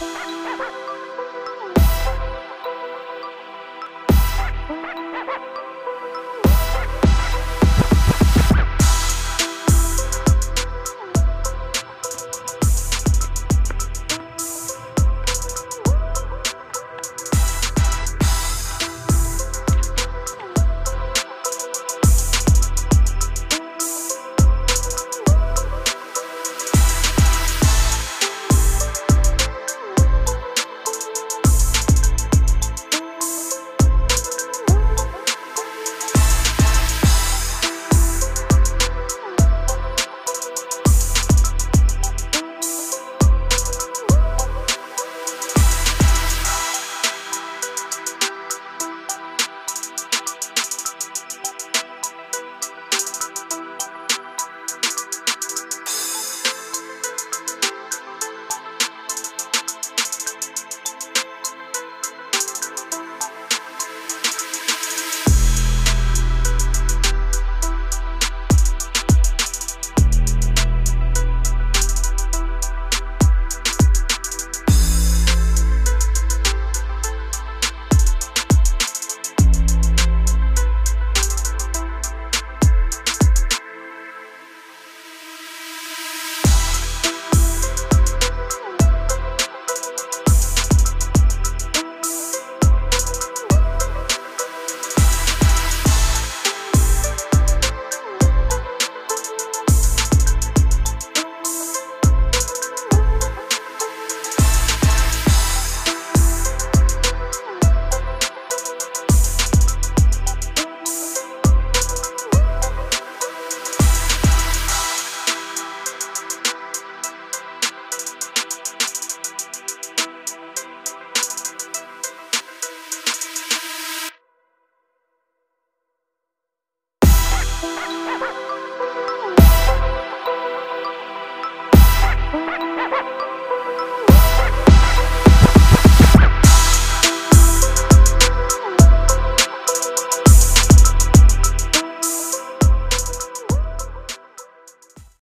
Bye.